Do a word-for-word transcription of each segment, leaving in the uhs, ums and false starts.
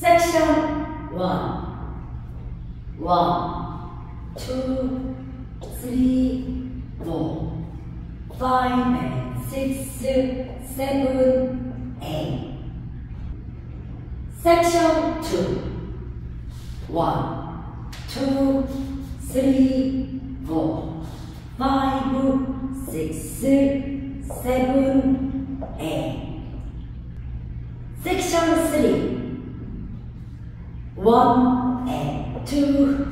Section one. One, two, three, four, five, and six, seven, eight. Section two. One, two, three, four, five, six, seven, eight. Section three. One and two,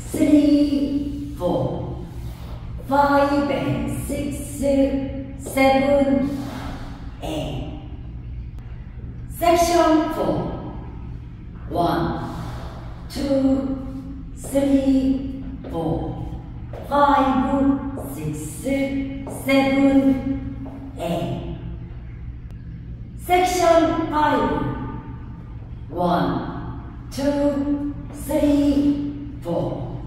three, four, five and six, seven, eight. Section four. One, two, three, four, five, six, seven, eight. Section five. One, two, three, four,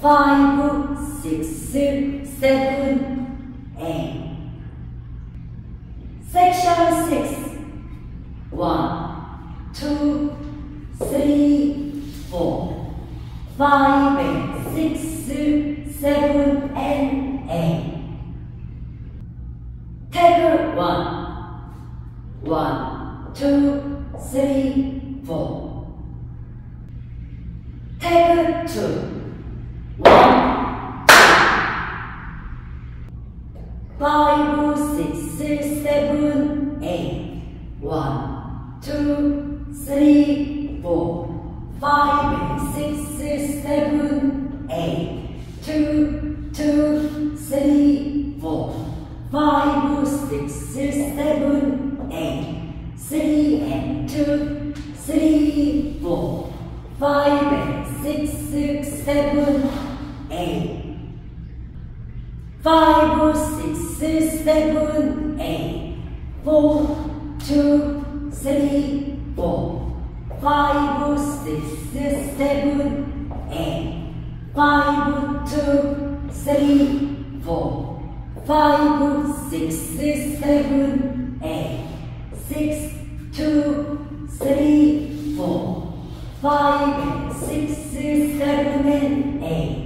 five, six, seven, eight. Section six. One, two, three, four, five, and six, seven, and eight. Table one. One, two, three, four. Table two. One, five, six, seven, eight. One, two, three, four, five, six, seven, eight. Two, two, three, four, five, six, seven, eight. Three and two, three, four, five and six, six, seven, eight. Five, six, six, seven, eight. Four, two, three, four. Five, six, six, seven, eight. Five, two, three, four. Five, six, six, seven, eight. Six, two, three, four. Five, six, six, seven, eight.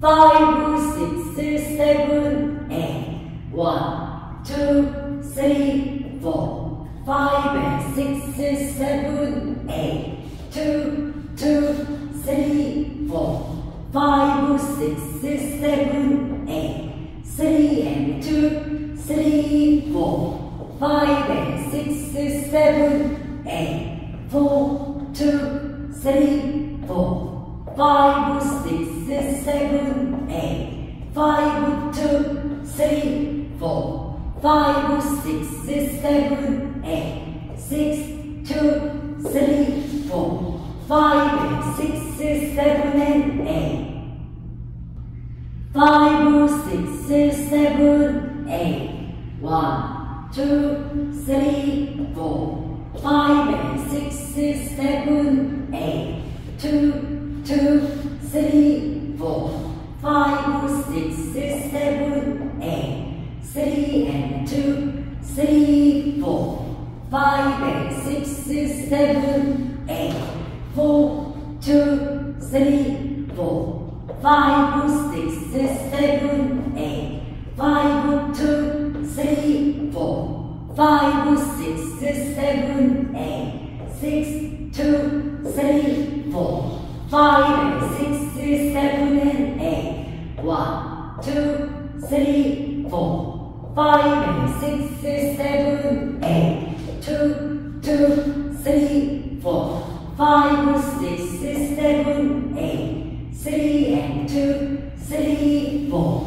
Five, six, six, seven, eight. One, two, three, four. Five, six, six, seven, eight. Two, two, three, four. Five, six, six, seven, eight. Three and two, three, four. Five and six, six, seven, eight. Four, two, three, four, five, six, six, seven, eight. Five, two, three, four, five, six, six, seven, eight. Six, two, three, four, five, six, six, seven, and eight. Five, six, six, seven, eight. One, two, three, four. Five and six, six, seven, eight. Two, two, three, four. Five, six, six, seven, eight. Three and two, three, four. Five and six, six, seven, eight. Four, two, three, four. Five, six, six, seven, eight. Five, two, three, four. Five, six, six, seven, eight. Six, two, three, four. Five, six, six, seven, and eight. One, two, three, four. Five, six, six, seven, eight. Two, two, three, four. Five, six, six, seven, eight. Three and two, three, four.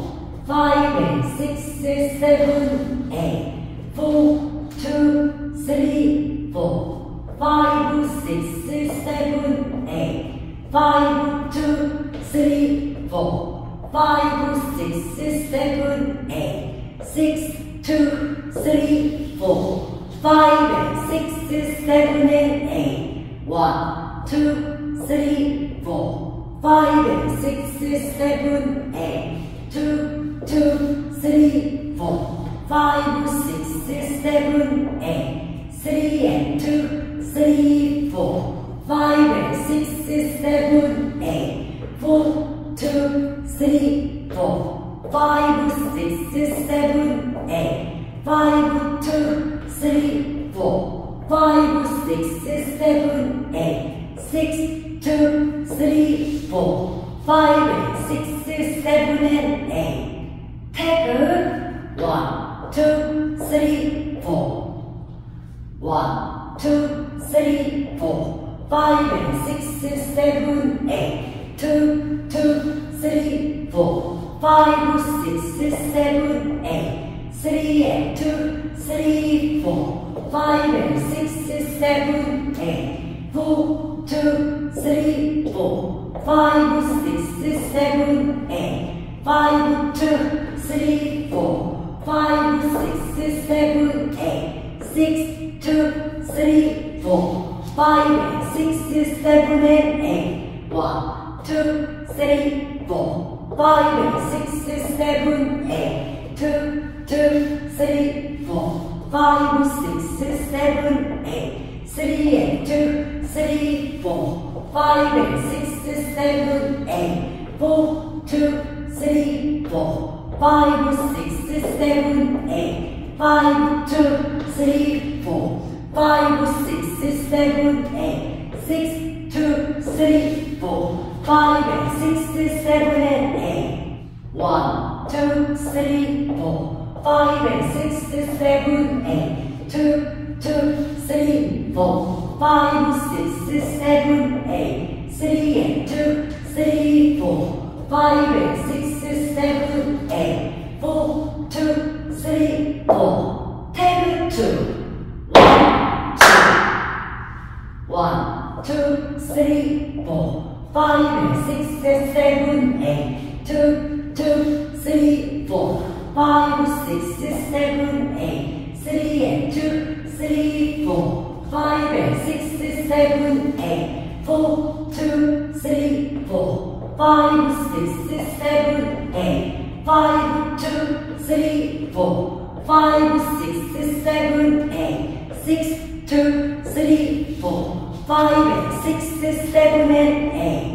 Five and six, six, seven, eight. Four, two, three, four, five, six, six, seven, eight. Five, two, three, four, five, six, six, seven, eight. Six, two, three, four, five, six, six, seven, and eight. One, two, three, four, five, six, six, seven, eight. Two, two, three, four. Five, six, six, seven, eight. Three and two, three, four, five, and six, seven, eight, four, two, three, four, five, six, seven, eight, five, two, three, four, five, six, seven, eight, six, two, three, four, five, six, seven, and eight. Take one, two, three, four. One, two, three, four, five, and six, seven, eight. Two, two, three, four, five, six, seven, eight. Three and two, three, four, five, and six, seven, eight. Four, two, three, four, five, six, seven, eight. Five, two, three, four, five, six, seven, eight. Six, two, three, four, five, six, seven, eight. One, two, three, four, five, six, seven, eight. Two, two, three, four, five, six, seven, eight. Three and two, three, four, five, six, seven, eight. Four, two, three, four, five, six, seven, eight. Five, two. Three, four, five, six, seven, eight. Six, two, three, four, five, and six, seven, and eight. One, two, three, four, five, and six, seven, eight. Two, two, three, four, five, six, seven, eight. Three and two, three, four, five, and six, seven, eight. Four, two, three, four. Table two. One, two. One, two, three, four, five, six, seven, eight. Two, two, three, four, five, six, seven, eight. Three and two, three, four, five, six, seven, eight. Four, two, three, four, five, six, seven, eight. Five, two, three, four. Five, six, seven, eight. Six, two, three, four, five, six, seven, and eight.